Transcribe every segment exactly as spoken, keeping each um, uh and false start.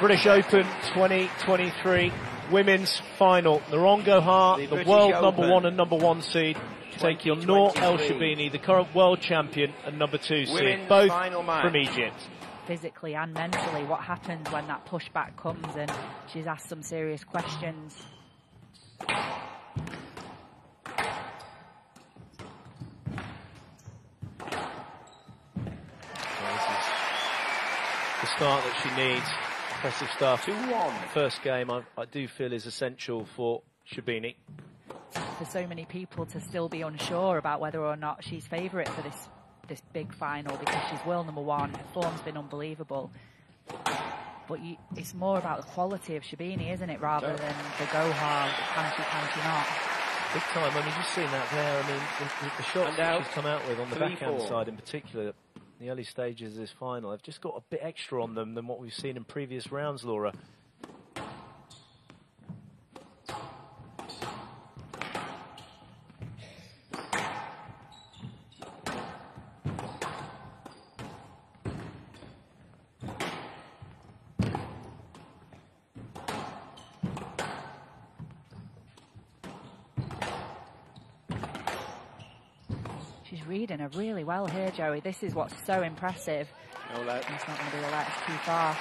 British Open twenty twenty-three women's final. Nouran Gohar, the, the world Open. number one and number one seed, taking on Nour El Sherbini, the current world champion and number two seed, both from Egypt. Physically and mentally, what happens when that pushback comes? And she's asked some serious questions. The start that she needs, impressive stuff. two one. First game I, I do feel is essential for Sherbini. For so many people to still be unsure about whether or not she's favourite for this this big final, because she's world number one, her form's been unbelievable. But you, it's more about the quality of Sherbini, isn't it, rather no. than the Gohar, can she, can she not? Big time. I mean, you've seen that there. I mean, the, the, the shots that she's come out with on the backhand side in particular, the early stages of this final, they've just got a bit extra on them than what we've seen in previous rounds, Laura. She's reading her really well here, Joey. This is what's so impressive. No let. It's not going to be a let, it's too far.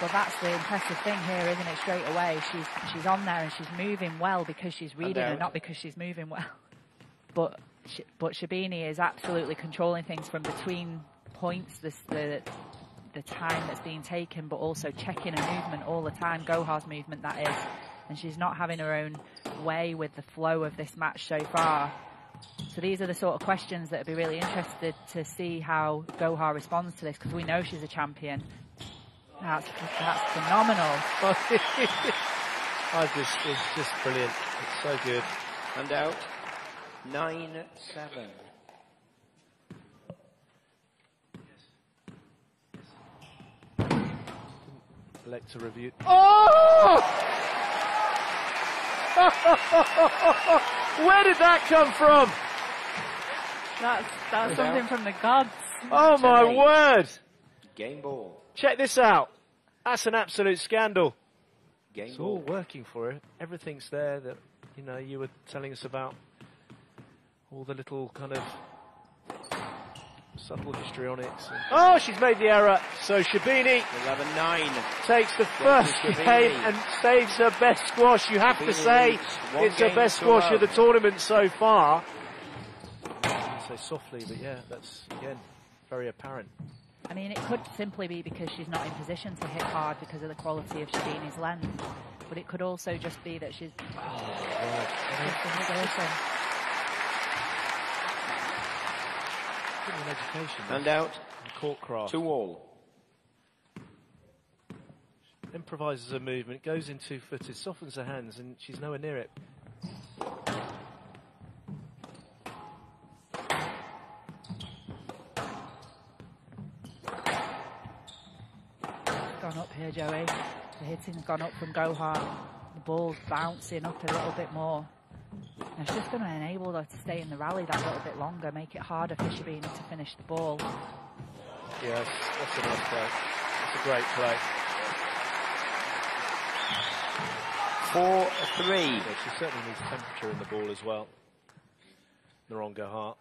But that's the impressive thing here, isn't it? Straight away, she's she's on there and she's moving well because she's reading her, not because she's moving well. But she, but Sherbini is absolutely controlling things from between points, this, the the time that's being taken, but also checking her movement all the time. Gohar's movement, that is, and she's not having her own way with the flow of this match so far. So these are the sort of questions that would be really interested to see how Gohar responds to this, because we know she's a champion. That's, that's phenomenal. I just, it's just brilliant. It's so good. And out, nine seven. Didn't elect to review. Oh! Where did that come from? That's, that's something from the gods. Oh my word! Game ball. Check this out. That's an absolute scandal. Game it's ball. all working for her. Everything's there that, you know, you were telling us about. All the little kind of subtle histrionics. Oh, she's made the error. So Sherbini eleven nine takes the first game and saves her best squash. You have Sherbini to say it's her best squash of the tournament so far. So softly, but yeah, that's again very apparent. I mean, it could simply be because she's not in position to hit hard because of the quality of Sherbini's length, but it could also just be that she's oh, education. And out. Court craft. To all. Improvises her movement, goes in two-footed, softens her hands, and she's nowhere near it. Gone up here, Joey. The hitting's gone up from Gohar. The ball's bouncing up a little bit more. Now it's just going to enable her to stay in the rally that little bit longer, make it harder for Sherbini to finish the ball. Yes, that's a nice play. That's a great play. four three. Yeah, she certainly needs temperature in the ball as well. Nouran Gohar.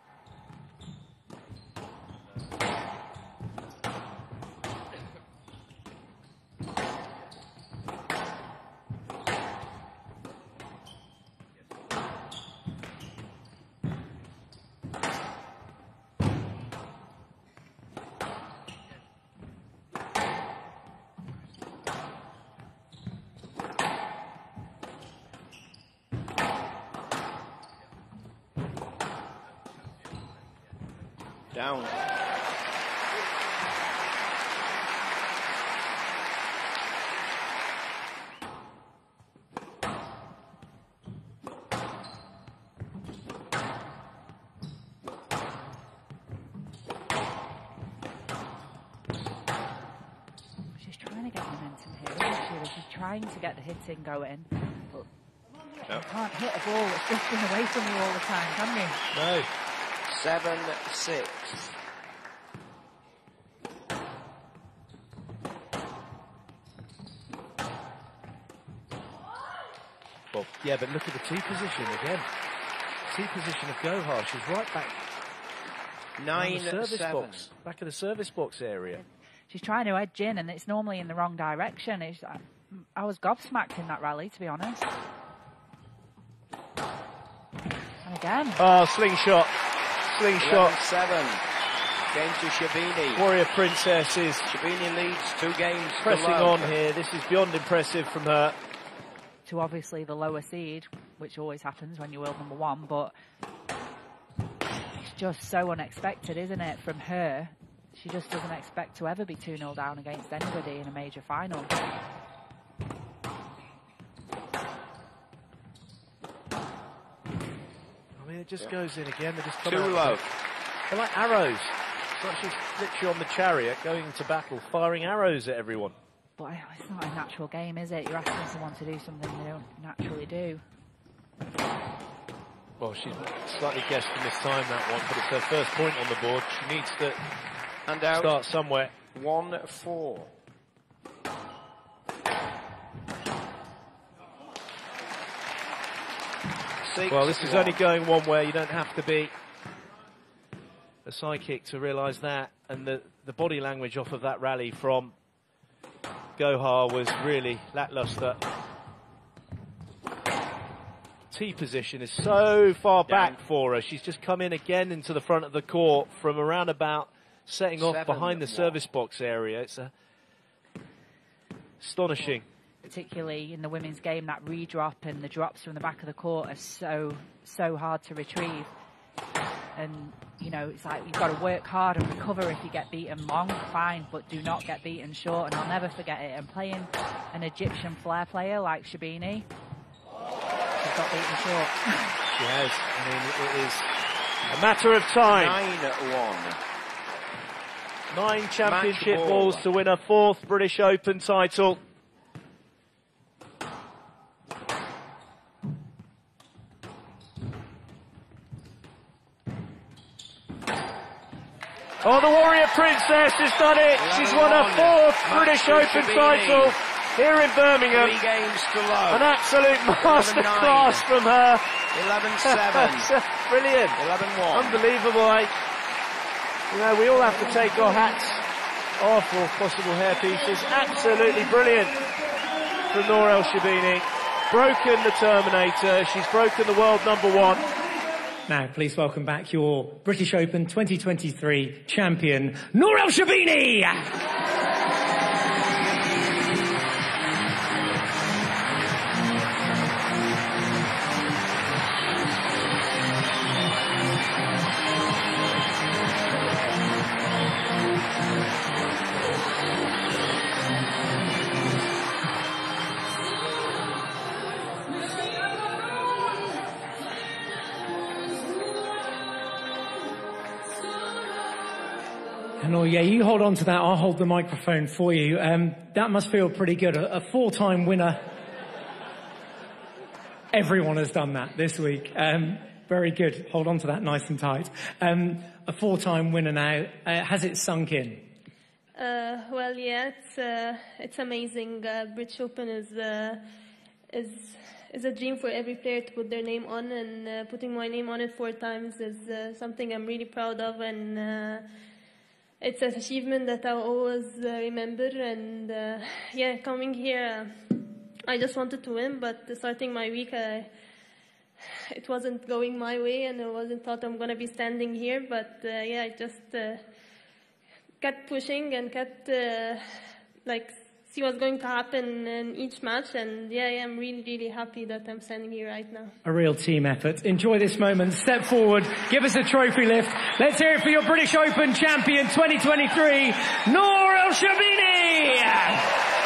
Down. She's trying to get momentum here, isn't she? She's trying to get the hitting going. But no. You can't hit a ball that's drifting away from you all the time, can you? No. Seven, six. ball. Yeah, but look at the tee position again. Tee position of Gohar. She's right back. Nine service seven. box. Back of the service box area. She's trying to edge in, and it's normally in the wrong direction. It's, I, I was gobsmacked in that rally, to be honest. And again. Oh, slingshot. Slingshot. seven. Game to Sherbini. Warrior Princesses. Sherbini leads two games. Pressing on here. This is beyond impressive from her. To obviously the lower seed, which always happens when you're world number one, but it's just so unexpected, isn't it, from her? She just doesn't expect to ever be two nil down against anybody in a major final. I mean, it just yeah. goes in again. They just come Too out low. They're like arrows. It's like she's literally on the chariot going to battle, firing arrows at everyone. But it's not a natural game, is it? You're asking someone to do something they don't naturally do. Well, she's slightly guessed to mistimed that one, but it's her first point on the board. She needs to and out. start somewhere. one four. Well, this is one. only going one way. You don't have to be a psychic to realise that. And the, the body language off of that rally from Gohar was really lacklustre. Tee position is so far Down. back for her. She's just come in again into the front of the court from around about setting Seven off behind the one. service box area. It's a astonishing. Particularly in the women's game, that redrop and the drops from the back of the court are so, so hard to retrieve. And, you know, it's like you've got to work hard and recover. If you get beaten long, fine, but do not get beaten short. And I'll never forget it. And playing an Egyptian flair player like Sherbini, she's got beaten short. She has. I mean, it is a matter of time. nine one. Nine championship ball. balls to win her fourth British Open title. Oh, the Warrior Princess has done it. She's won her fourth British Open title here in Birmingham. Three games to love. An absolute masterclass from her. eleven seven. Brilliant. eleven one. Unbelievable. Eh? You know, we all have to take our hats off, all possible hairpieces. Absolutely brilliant from Nour El Sherbini. Broken the Terminator. She's broken the world number one. Now, please welcome back your British Open twenty twenty-three champion, Nour El Sherbini! Oh, yeah, you hold on to that. I'll hold the microphone for you. Um, that must feel pretty good. A, a four-time winner. Everyone has done that this week. Um, very good. Hold on to that nice and tight. Um, a four-time winner now. Uh, has it sunk in? Uh, well, yeah, it's, uh, it's amazing. Uh, British Open is, uh, is, is a dream for every player to put their name on, and uh, putting my name on it four times is uh, something I'm really proud of, and... Uh, It's an achievement that I'll always uh, remember, and uh, yeah, coming here, uh, I just wanted to win, but starting my week, uh, it wasn't going my way, and I wasn't thought I'm going to be standing here, but uh, yeah, I just uh, kept pushing and kept, uh, like, see what's going to happen in each match, and yeah, yeah, I'm really, really happy that I'm standing here right now. A real team effort. Enjoy this moment. Step forward. Give us a trophy lift. Let's hear it for your British Open champion twenty twenty-three, Nour El Sherbini!